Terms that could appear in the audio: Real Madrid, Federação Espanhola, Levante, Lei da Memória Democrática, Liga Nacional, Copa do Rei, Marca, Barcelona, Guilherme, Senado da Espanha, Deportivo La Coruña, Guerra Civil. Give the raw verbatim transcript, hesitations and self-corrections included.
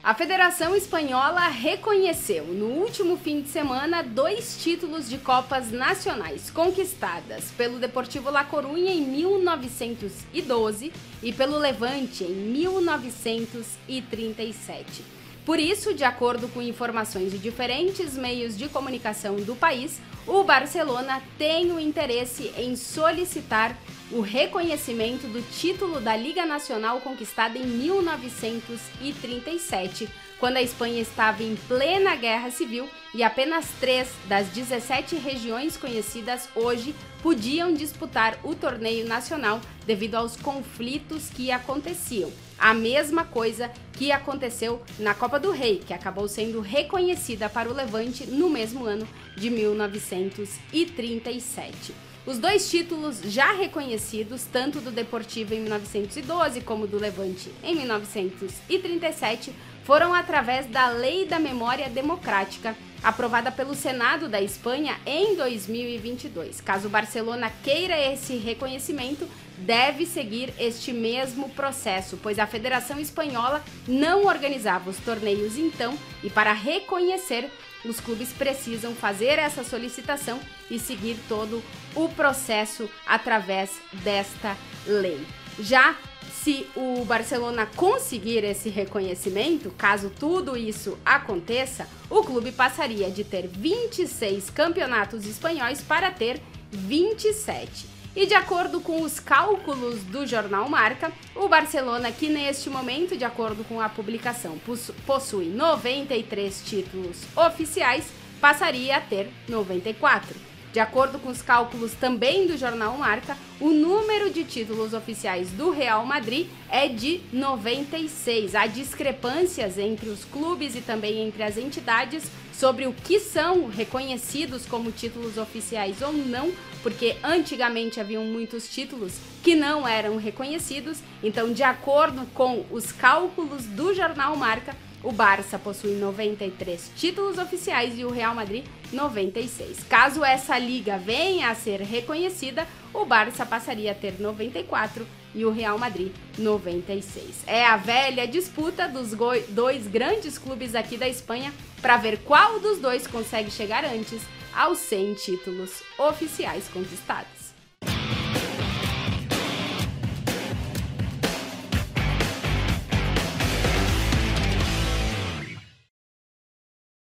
A Federação Espanhola reconheceu, no último fim de semana, dois títulos de Copas Nacionais conquistadas pelo Deportivo La Coruña em mil novecentos e doze e pelo Levante em mil novecentos e trinta e sete. Por isso, de acordo com informações de diferentes meios de comunicação do país, o Barcelona tem o interesse em solicitar o reconhecimento do título da Liga Nacional conquistado em mil novecentos e trinta e sete, quando a Espanha estava em plena Guerra Civil e apenas três das dezessete regiões conhecidas hoje podiam disputar o torneio nacional devido aos conflitos que aconteciam. A mesma coisa que aconteceu na Copa do Rei, que acabou sendo reconhecida para o Levante no mesmo ano de mil novecentos e trinta e sete. Os dois títulos já reconhecidos, tanto do Deportivo em mil novecentos e doze como do Levante em mil novecentos e trinta e sete, foram através da Lei da Memória Democrática, aprovada pelo Senado da Espanha em dois mil e vinte e dois. Caso o Barcelona queira esse reconhecimento, deve seguir este mesmo processo, pois a Federação Espanhola não organizava os torneios então, e para reconhecer, os clubes precisam fazer essa solicitação e seguir todo o processo através desta lei. Já se o Barcelona conseguir esse reconhecimento, caso tudo isso aconteça, o clube passaria de ter vinte e seis campeonatos espanhóis para ter vinte e sete. E de acordo com os cálculos do jornal Marca, o Barcelona, que neste momento, de acordo com a publicação, possui noventa e três títulos oficiais, passaria a ter noventa e quatro. De acordo com os cálculos também do jornal Marca, o número de títulos oficiais do Real Madrid é de noventa e seis. Há discrepâncias entre os clubes e também entre as entidades sobre o que são reconhecidos como títulos oficiais ou não, porque antigamente haviam muitos títulos que não eram reconhecidos. Então, de acordo com os cálculos do jornal Marca, o Barça possui noventa e três títulos oficiais e o Real Madrid noventa e seis. Caso essa liga venha a ser reconhecida, o Barça passaria a ter noventa e quatro e o Real Madrid noventa e seis. É a velha disputa dos dois grandes clubes aqui da Espanha para ver qual dos dois consegue chegar antes aos cem títulos oficiais conquistados.